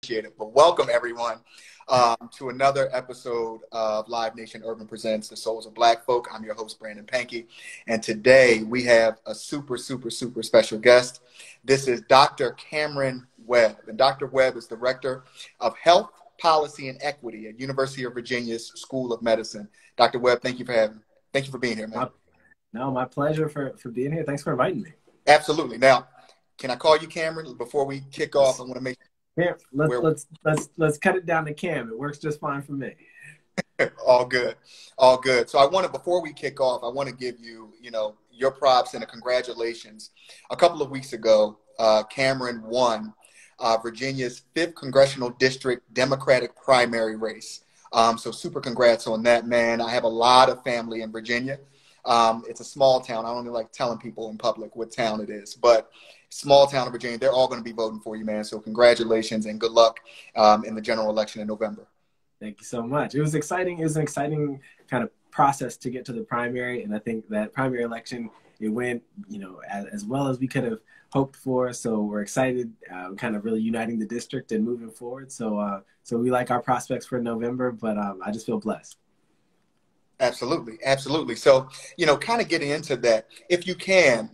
Appreciate it. But welcome, everyone, to another episode of Live Nation Urban Presents The Souls of Black Folk. I'm your host, Brandon Pankey, and today we have a super special guest. This is Dr. Cameron Webb, and Dr. Webb is the Director of Health Policy and Equity at University of Virginia's School of Medicine. Dr. Webb, thank you for being here, man. No, my pleasure for being here. Thanks for inviting me. Absolutely. Now, can I call you Cameron? Before we kick off, I want to make let's cut it down to Cam. It works just fine for me. All good. All good. So I want to, before we kick off, I want to give you, your props and a congratulations. A couple of weeks ago, Cameron won Virginia's 5th Congressional District Democratic primary race. So super congrats on that, man. I have a lot of family in Virginia. It's a small town. I don't really like telling people in public what town it is, but small town of Virginia, they're all going to be voting for you, man. So congratulations and good luck in the general election in November. Thank you so much. It was exciting. It was an exciting kind of process to get to the primary. And I think that primary election, it went, as well as we could have hoped for. So we're excited, kind of really uniting the district and moving forward. So, we like our prospects for November, but I just feel blessed. Absolutely. Absolutely. So, kind of getting into that, if you can,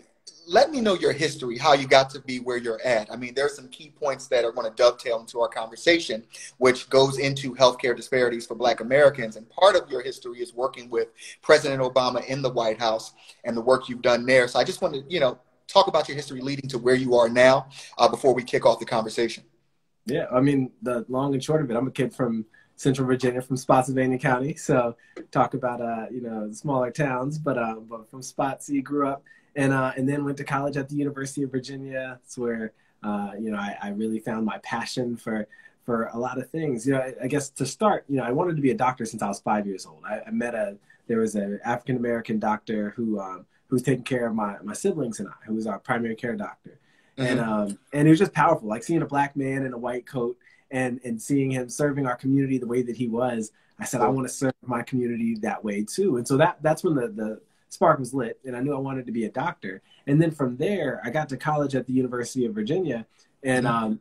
let me know your history, how you got to be where you're at. I mean, there's some key points that are going to dovetail into our conversation, which goes into healthcare disparities for Black Americans. And part of your history is working with President Obama in the White House and the work you've done there. So I just want to, talk about your history leading to where you are now before we kick off the conversation. Yeah. I mean, the long and short of it, I'm a kid from Central Virginia, from Spotsylvania County. So talk about, smaller towns, but from Spotsy, grew up and then went to college at the University of Virginia. It's where, I really found my passion for a lot of things. I guess to start, I wanted to be a doctor since I was 5 years old. There was an African-American doctor who was taking care of my siblings and I, who was our primary care doctor. Mm-hmm. And it was just powerful, like seeing a Black man in a white coat and seeing him serving our community the way that he was. I said, I want to serve my community that way too. And so that's when the spark was lit, and I knew I wanted to be a doctor. And then from there, I got to college at the University of Virginia, and I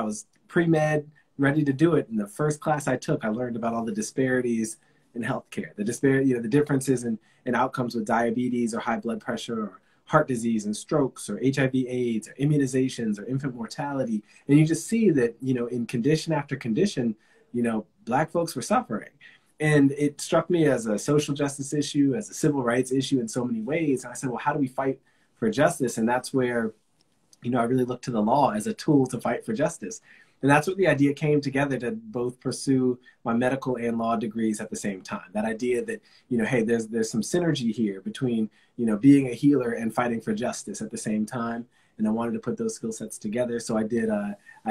was pre-med, ready to do it. And the first class I took, I learned about all the disparities in healthcare, the differences in outcomes with diabetes or high blood pressure or heart disease and strokes or HIV/AIDS or immunizations or infant mortality. And you just see that, in condition after condition, Black folks were suffering. And it struck me as a social justice issue, as a civil rights issue in so many ways. And I said, well, how do we fight for justice? And that's where, I really looked to the law as a tool to fight for justice. And that's what the idea came together to both pursue my medical and law degrees at the same time. That idea that, hey, there's some synergy here between, being a healer and fighting for justice at the same time. And I wanted to put those skill sets together. So I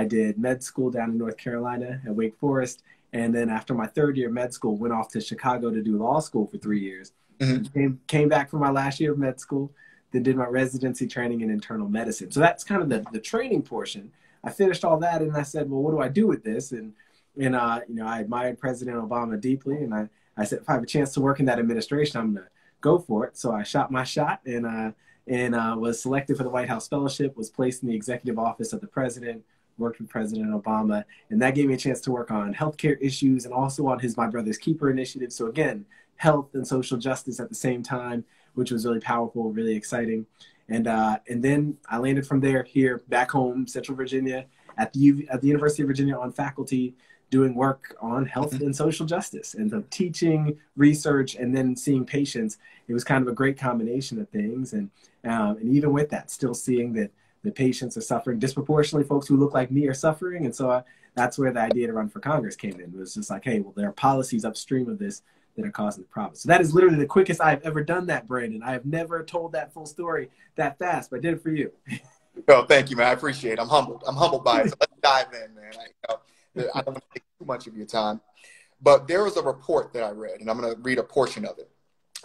did med school down in North Carolina at Wake Forest. And then after my third year of med school, went off to Chicago to do law school for 3 years. Mm-hmm. Came back for my last year of med school, then did my residency training in internal medicine. So that's kind of the training portion. I finished all that, and I said, well, what do I do with this? And I admired President Obama deeply, and I said, if I have a chance to work in that administration, I'm going to go for it. So I shot my shot and was selected for the White House Fellowship, was placed in the executive office of the president, worked with President Obama, and that gave me a chance to work on healthcare issues and also on his My Brother's Keeper initiative. So again, health and social justice at the same time, which was really powerful, really exciting. And then I landed from there here back home, Central Virginia, at the University of Virginia on faculty, doing work on health and social justice and the teaching, research, and then seeing patients. It was kind of a great combination of things. And even with that, still seeing that the patients are suffering disproportionately. Folks who look like me are suffering. And so that's where the idea to run for Congress came in. It was just like, hey, well, there are policies upstream of this that are causing the problem. So that is literally the quickest I've ever done that, Brandon. I have never told that full story that fast, but I did it for you. Well, thank you, man. I appreciate it. I'm humbled. I'm humbled by it. So let's dive in, man. I don't want to take too much of your time. But there was a report that I read, and I'm going to read a portion of it.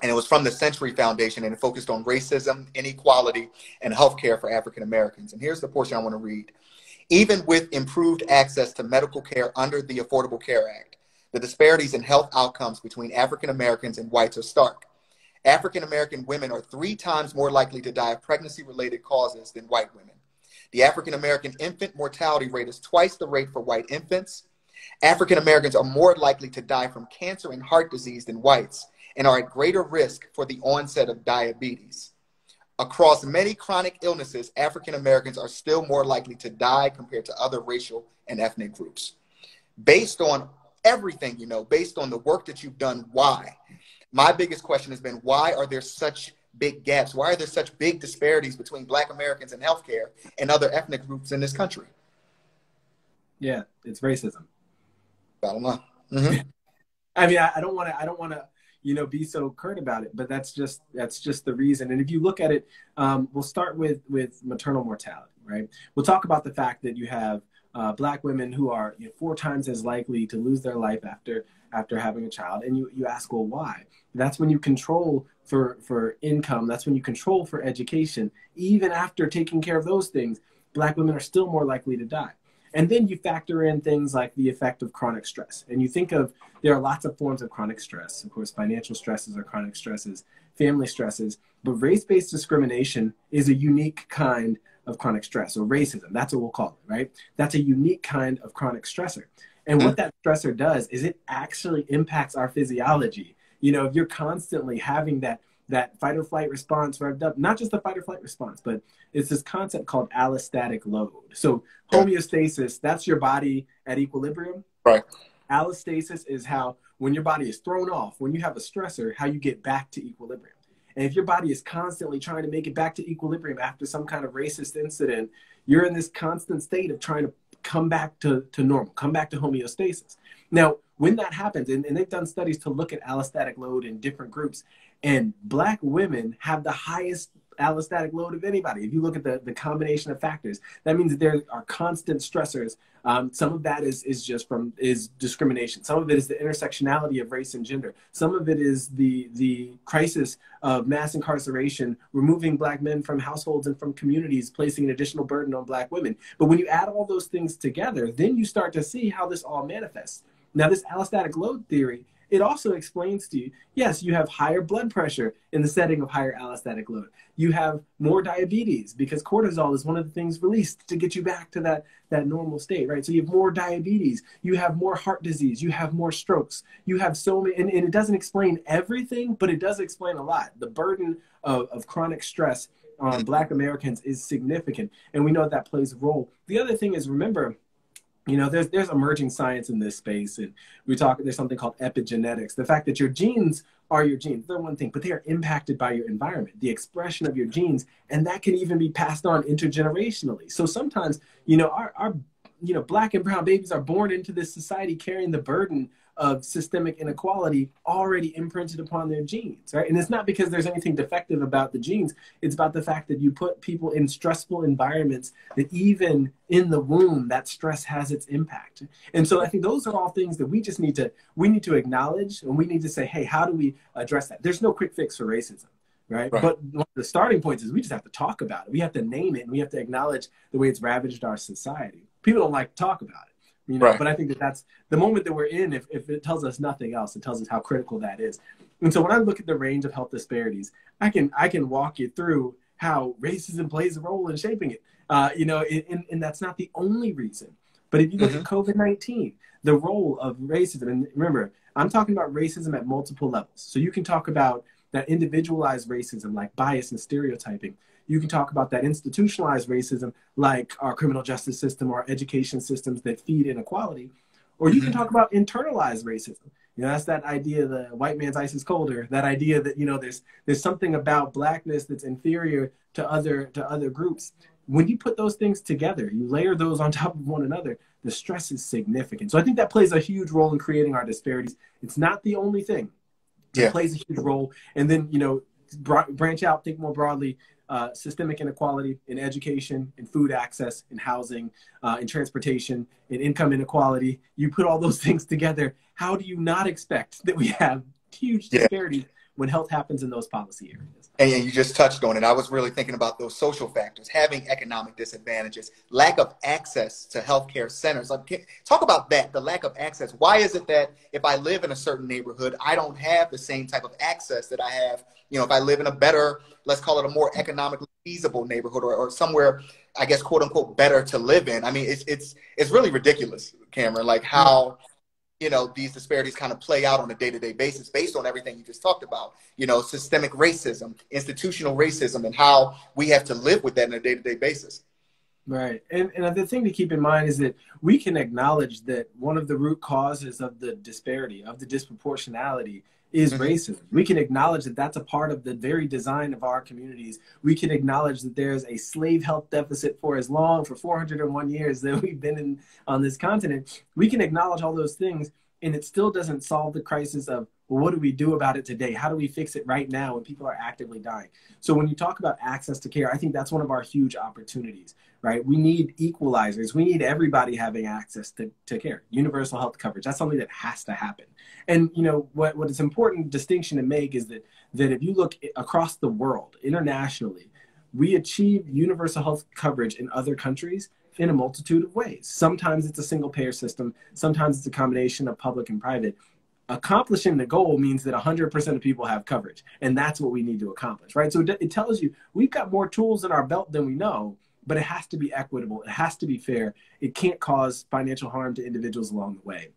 And it was from the Century Foundation, and it focused on racism, inequality, and healthcare for African Americans. And here's the portion I want to read. Even with improved access to medical care under the Affordable Care Act, the disparities in health outcomes between African Americans and whites are stark. African American women are 3 times more likely to die of pregnancy-related causes than white women. The African-American infant mortality rate is twice the rate for white infants. African-Americans are more likely to die from cancer and heart disease than whites and are at greater risk for the onset of diabetes. Across many chronic illnesses, African-Americans are still more likely to die compared to other racial and ethnic groups. Based on everything you know, based on the work that you've done, why? My biggest question has been, why are there such big gaps? Why are there such big disparities between Black Americans in healthcare and other ethnic groups in this country? Yeah, it's racism. I don't know. Mm-hmm. I mean, I don't want to, you know, be so curt about it, but that's just the reason. And if you look at it, we'll start with maternal mortality, right? We'll talk about the fact that you have Black women who are 4 times as likely to lose their life after having a child. And you ask, well, why? That's when you control for income. That's when you control for education. Even after taking care of those things, Black women are still more likely to die. And then you factor in things like the effect of chronic stress. And you think of, there are lots of forms of chronic stress. Of course, financial stresses are chronic stresses, family stresses, but race-based discrimination is a unique kind of chronic stress, or racism. That's what we'll call it, right? That's a unique kind of chronic stressor. And what that stressor does is it actually impacts our physiology. You know, if you're constantly having that fight or flight response revved up, not just the fight or flight response, but it's this concept called allostatic load. So homeostasis, that's your body at equilibrium. Right. Allostasis is how, when your body is thrown off, when you have a stressor, how you get back to equilibrium. And if your body is constantly trying to make it back to equilibrium after some kind of racist incident, you're in this constant state of trying to come back to normal, come back to homeostasis. Now, when that happens, and they've done studies to look at allostatic load in different groups, and Black women have the highest allostatic load of anybody. If you look at the combination of factors, that means that there are constant stressors. Some of that is just discrimination. Some of it is the intersectionality of race and gender. Some of it is the crisis of mass incarceration, removing Black men from households and from communities, placing an additional burden on Black women. But when you add all those things together, then you start to see how this all manifests. Now, this allostatic load theory, it also explains to you, yes, you have higher blood pressure in the setting of higher allostatic load. You have more diabetes because cortisol is one of the things released to get you back to that normal state, right? So you have more diabetes, you have more heart disease, you have more strokes, you have so many, and it doesn't explain everything, but it does explain a lot. The burden of chronic stress on Black Americans is significant, and we know that plays a role. The other thing is, remember, you know, there's emerging science in this space, and there's something called epigenetics. The fact that your genes are your genes, they're one thing, but they are impacted by your environment, the expression of your genes, and that can even be passed on intergenerationally. So sometimes, you know, our Black and brown babies are born into this society carrying the burden of systemic inequality already imprinted upon their genes, right? And it's not because there's anything defective about the genes. It's about the fact that you put people in stressful environments, that even in the womb, that stress has its impact. And so I think those are all things that we need to acknowledge, and we need to say, hey, how do we address that? There's no quick fix for racism. Right? But one of the starting points is we just have to talk about it. We have to name it, and we have to acknowledge the way it's ravaged our society. People don't like to talk about it. You know, right. But I think that's the moment that we're in. If it tells us nothing else, it tells us how critical that is. And so when I look at the range of health disparities, I can walk you through how racism plays a role in shaping it. And that's not the only reason. But if you look at COVID-19, the role of racism, and remember, I'm talking about racism at multiple levels. So you can talk about that individualized racism, like bias and stereotyping. You can talk about that institutionalized racism, like our criminal justice system or education systems that feed inequality. Or you can talk about internalized racism. You know, that's that idea that white man's ice is colder, that idea that, you know, there's something about Blackness that's inferior to other groups. When you put those things together, you layer those on top of one another, the stress is significant. So I think that plays a huge role in creating our disparities. It's not the only thing. It plays a huge role. And then, you know, branch out, think more broadly, systemic inequality in education, in food access, in housing, in transportation, in income inequality. You put all those things together, how do you not expect that we have huge disparities when health happens in those policy areas. And you just touched on it. I was really thinking about those social factors, having economic disadvantages, lack of access to healthcare centers. Like, talk about that, the lack of access. Why is it that if I live in a certain neighborhood, I don't have the same type of access that I have, you know, if I live in a better, let's call it a more economically feasible neighborhood, or somewhere, I guess, quote unquote, better to live in? I mean, it's really ridiculous, Cameron, like how, you know, these disparities kind of play out on a day-to-day basis based on everything you just talked about, you know, systemic racism, institutional racism, and how we have to live with that on a day-to-day basis. Right. And the thing to keep in mind is that we can acknowledge that one of the root causes of the disparity, of the disproportionality, is racism. We can acknowledge that that's a part of the very design of our communities. We can acknowledge that there's a slave health deficit for 401 years that we've been on this continent. We can acknowledge all those things, and it still doesn't solve the crisis of, well, what do we do about it today? How do we fix it right now when people are actively dying? So when you talk about access to care, I think that's one of our huge opportunities, right? We need equalizers. We need everybody having access to care. Universal health coverage, that's something that has to happen. And, you know, what is important distinction to make is that if you look across the world, internationally, we achieve universal health coverage in other countries in a multitude of ways. Sometimes it's a single payer system. Sometimes it's a combination of public and private. Accomplishing the goal means that 100% of people have coverage, and that's what we need to accomplish, right? So it tells you we've got more tools in our belt than we know, but it has to be equitable. It has to be fair. It can't cause financial harm to individuals along the way.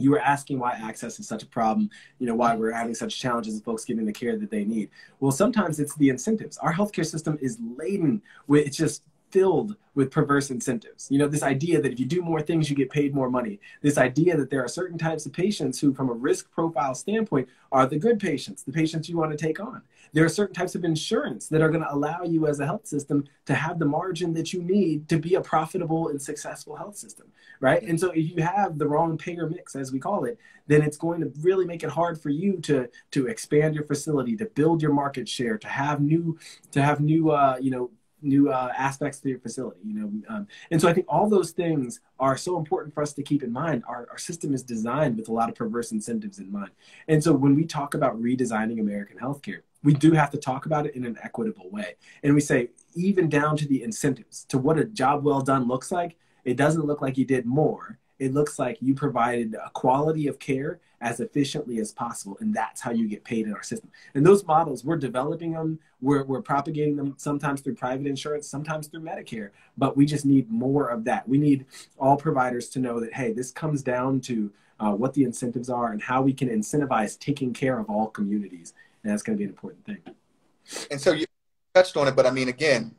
You were asking why access is such a problem, you know, why we're having such challenges with folks getting the care that they need. Well, sometimes it's the incentives. Our healthcare system is laden with, it's just filled with perverse incentives. You know, this idea that if you do more things, you get paid more money. This idea that there are certain types of patients who, from a risk profile standpoint, are the good patients, the patients you want to take on. There are certain types of insurance that are going to allow you as a health system to have the margin that you need to be a profitable and successful health system, right? And so if you have the wrong payer mix, as we call it, then it's going to really make it hard for you to expand your facility, to build your market share, to have new aspects to your facility, you know. And so I think all those things are so important for us to keep in mind. Our system is designed with a lot of perverse incentives in mind. And so when we talk about redesigning American healthcare, we do have to talk about it in an equitable way. And we say, even down to the incentives, to what a job well done looks like, it doesn't look like you did more. It looks like you provided a quality of care as efficiently as possible, and that's how you get paid in our system. And those models, we're developing them, we're propagating them, sometimes through private insurance, sometimes through Medicare, but we just need more of that. We need all providers to know that, hey, this comes down to what the incentives are and how we can incentivize taking care of all communities, and that's going to be an important thing. And so you touched on it, but I mean, again,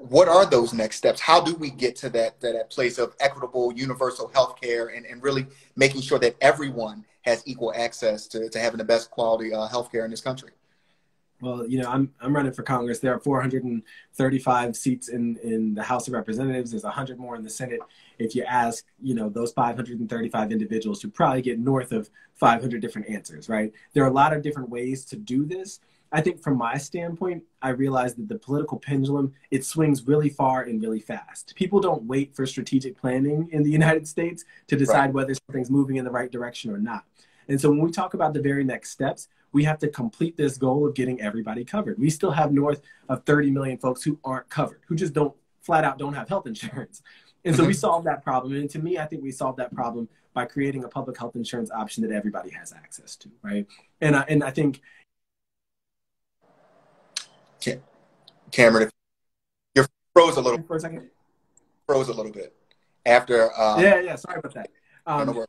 what are those next steps? How do we get to that place of equitable, universal health care and really making sure that everyone has equal access to having the best quality health care in this country? Well, you know, I'm running for Congress. There are 435 seats in the House of Representatives. There's 100 more in the Senate. If you ask, you know, those 535 individuals, you probably get north of 500 different answers, right? There are a lot of different ways to do this. I think from my standpoint, I realized that the political pendulum, it swings really far and really fast. People don't wait for strategic planning in the United States to decide right. whether something's moving in the right direction or not. And so when we talk about the very next steps, we have to complete this goal of getting everybody covered. We still have north of 30 million folks who aren't covered, who just flat out don't have health insurance. And so we solved that problem. And to me, I think we solved that problem by creating a public health insurance option that everybody has access to, right? And I think, Cameron, if you froze a little bit after. Yeah, sorry about that.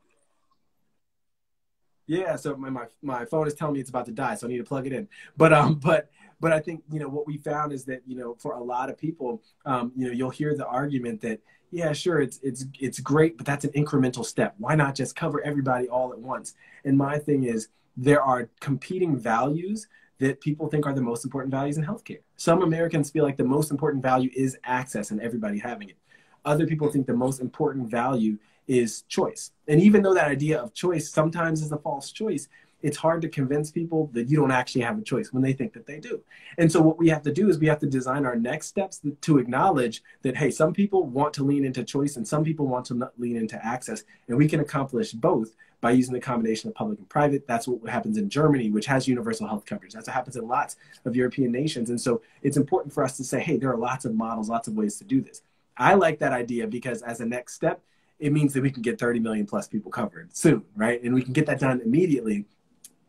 Yeah, so my phone is telling me it's about to die, so I need to plug it in. But I think, you know, what we found is that, you know, for a lot of people, you know, you'll hear the argument that, yeah, sure, it's great, but that's an incremental step. Why not just cover everybody all at once? And my thing is, there are competing values that people think are the most important values in healthcare. Some Americans feel like the most important value is access and everybody having it. Other people think the most important value is choice. And even though that idea of choice sometimes is a false choice, it's hard to convince people that you don't actually have a choice when they think that they do. And so what we have to do is we have to design our next steps to acknowledge that, hey, some people want to lean into choice and some people want to lean into access. And we can accomplish both by using the combination of public and private. That's what happens in Germany, which has universal health coverage. That's what happens in lots of European nations. And so it's important for us to say, hey, there are lots of models, lots of ways to do this. I like that idea because as a next step, it means that we can get 30 million plus people covered soon, right? And we can get that done immediately.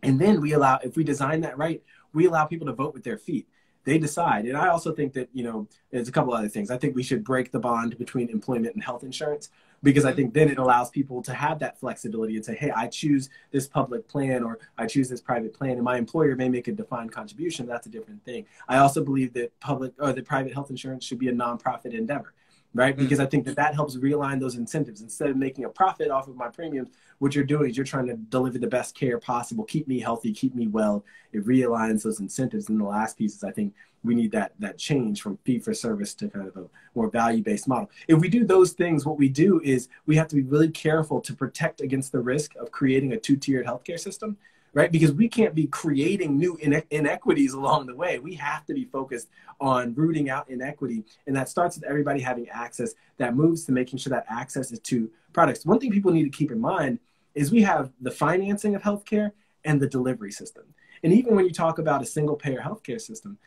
And then we allow, if we design that right, we allow people to vote with their feet. They decide. And I also think that, you know, there's a couple other things. I think we should break the bond between employment and health insurance, because I think then it allows people to have that flexibility and say, hey, I choose this public plan or I choose this private plan, and my employer may make a defined contribution. That's a different thing. I also believe that private health insurance should be a nonprofit endeavor, right? Because I think that that helps realign those incentives. Instead of making a profit off of my premiums, what you're doing is you're trying to deliver the best care possible, keep me healthy, keep me well. It realigns those incentives. And the last piece is I think we need that change from fee for service to kind of a more value-based model. If we do those things, what we do is we have to be really careful to protect against the risk of creating a two-tiered healthcare system, right? Because we can't be creating new inequities along the way. We have to be focused on rooting out inequity. And that starts with everybody having access. That moves to making sure that access is to products. One thing people need to keep in mind is we have the financing of healthcare and the delivery system. And even when you talk about a single payer healthcare system,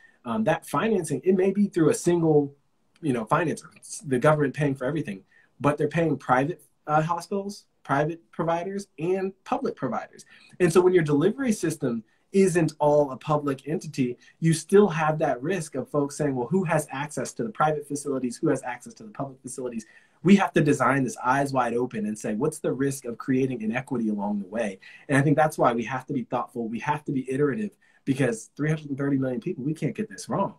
that financing, it may be through a single, financer, it's the government paying for everything, but they're paying private hospitals, private providers, and public providers. And so when your delivery system isn't all a public entity, you still have that risk of folks saying, well, who has access to the private facilities? Who has access to the public facilities? We have to design this eyes wide open and say, what's the risk of creating inequity along the way? And I think that's why we have to be thoughtful. We have to be iterative, because 330 million people, we can't get this wrong.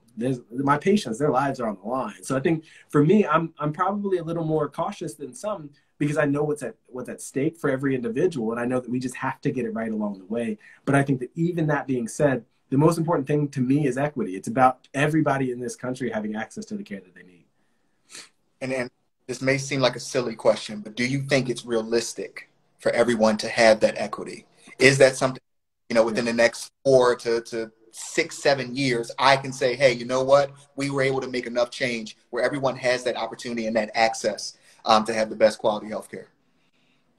My patients, their lives are on the line. So I think for me, I'm probably a little more cautious than some, because I know what's at stake for every individual. And I know that we just have to get it right along the way. But I think that even that being said, the most important thing to me is equity. It's about everybody in this country having access to the care that they need. And then this may seem like a silly question, but do you think it's realistic for everyone to have that equity? Is that something, within the next 4 to 6, 7 years, I can say, hey, you know what? We were able to make enough change where everyone has that opportunity and that access to have the best quality health care.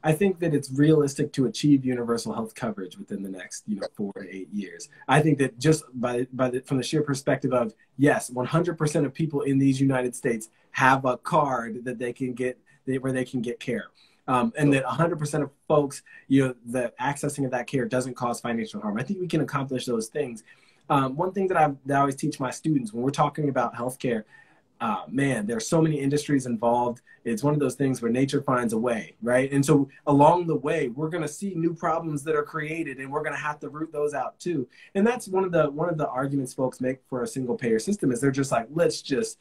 I think that it's realistic to achieve universal health coverage within the next 4 to 8 years. I think that just from the sheer perspective of, yes, 100% of people in these United States have a card that they can get, where they can get care. And that 100% of folks, the accessing of that care doesn't cause financial harm. I think we can accomplish those things. One thing that I always teach my students when we're talking about healthcare, man, there are so many industries involved. It's one of those things where nature finds a way, right? And so along the way, we're going to see new problems that are created, and we're going to have to root those out too. And that's one of the arguments folks make for a single payer system, is they're just like, let's just,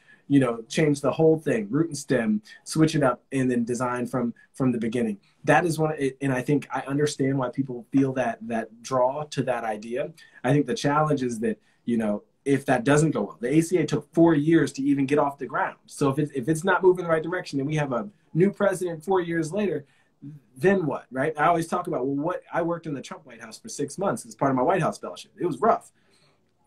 change the whole thing, root and stem, switch it up, and then design from the beginning. That is and I think I understand why people feel that draw to that idea. I think the challenge is that, if that doesn't go well. The ACA took 4 years to even get off the ground. So if it's not moving in the right direction, and we have a new president 4 years later, then what, right? I always talk about, I worked in the Trump White House for 6 months as part of my White House fellowship. It was rough.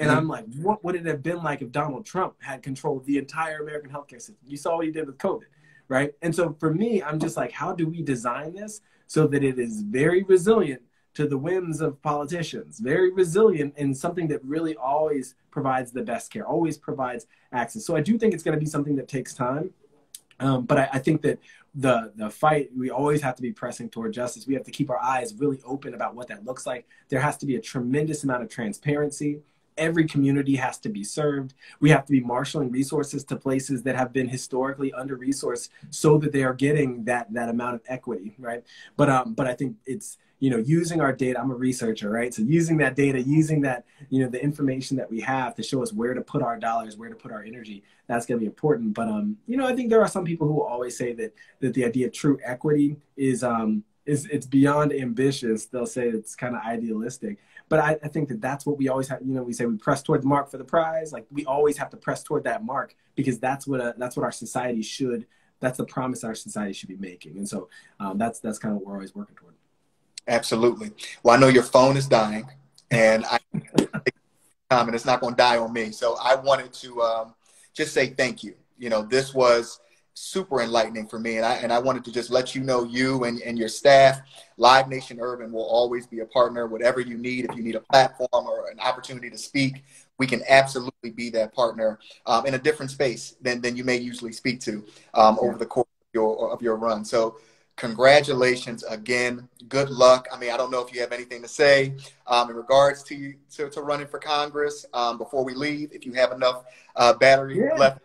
And I'm like, what would it have been like if Donald Trump had controlled the entire American healthcare system? You saw what he did with COVID, right? And so for me, I'm just like, how do we design this so that it is very resilient to the whims of politicians, very resilient, and something that really always provides the best care, always provides access. So I do think it's going to be something that takes time. But I think that the fight, we always have to be pressing toward justice. We have to keep our eyes really open about what that looks like. There has to be a tremendous amount of transparency. Every community has to be served. We have to be marshaling resources to places that have been historically under-resourced so that they are getting that amount of equity, right? But I think it's, using our data, I'm a researcher, right? So using that data, using that, the information that we have to show us where to put our dollars, where to put our energy, that's going to be important. But, I think there are some people who will always say that the idea of true equity is beyond ambitious. They'll say it's kind of idealistic. But I think that that's what we always have, we say we press toward the mark for the prize. Like, we always have to press toward that mark, because that's what our society should, that's the promise our society should be making. And so that's kind of what we're always working toward. Absolutely. Well, I know your phone is dying, and I and it's not going to die on me. So I wanted to just say thank you. You know, this was super enlightening for me, and I wanted to just let you know you and your staff, Live Nation Urban will always be a partner. Whatever you need, if you need a platform or an opportunity to speak, we can absolutely be that partner in a different space than you may usually speak to over the course of your run. So congratulations again. Good luck. I mean, I don't know if you have anything to say in regards to running for Congress before we leave, if you have enough battery left.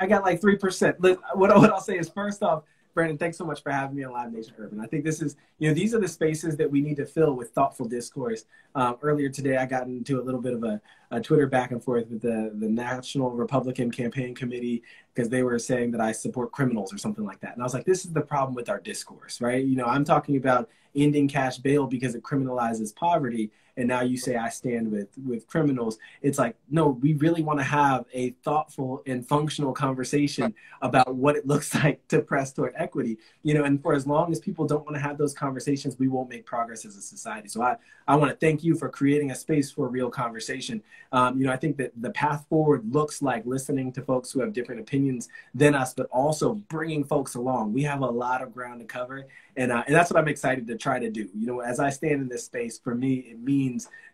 I got like 3%. What I'll say is, first off, Brandon, thanks so much for having me on Live Nation Urban. I think this is, you know, these are the spaces that we need to fill with thoughtful discourse. Earlier today, I got into a little bit of a Twitter back and forth with the National Republican Campaign Committee, because they were saying that I support criminals or something like that. And I was like, this is the problem with our discourse, right? You know, I'm talking about ending cash bail because it criminalizes poverty. And now you say I stand with criminals. It's like, no, we really want to have a thoughtful and functional conversation about what it looks like to press toward equity. You know, and for as long as people don't want to have those conversations, we won't make progress as a society. So I want to thank you for creating a space for a real conversation. You know, I think that the path forward looks like listening to folks who have different opinions than us, but also bringing folks along. We have a lot of ground to cover. And that's what I'm excited to try to do. You know, as I stand in this space, for me, it means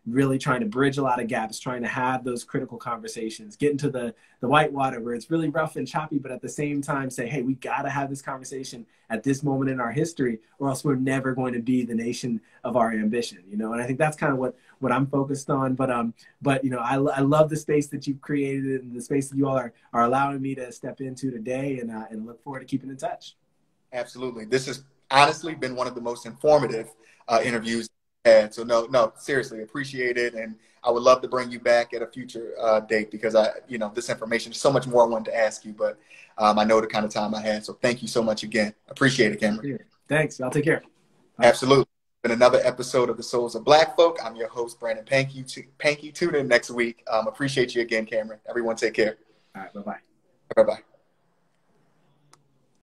really trying to bridge a lot of gaps, trying to have those critical conversations, get into the white water where it's really rough and choppy, but at the same time say, hey, we got to have this conversation at this moment in our history, or else we're never going to be the nation of our ambition. You know, and I think that's kind of what I'm focused on. But you know, I love the space that you've created and the space that you all are allowing me to step into today, and look forward to keeping in touch. Absolutely. This has honestly been one of the most informative interviews I've had. So no, seriously, appreciate it. And I would love to bring you back at a future date, because you know, this information, there's so much more I wanted to ask you, but I know the kind of time I had. So thank you so much again. Appreciate it, Cameron. Thanks. Y'all take care. Bye. Absolutely. It's been another episode of The Souls of Black Folk. I'm your host, Brandon Pankey. Tune in next week. Appreciate you again, Cameron. Everyone take care. All right. Bye-bye. Bye-bye.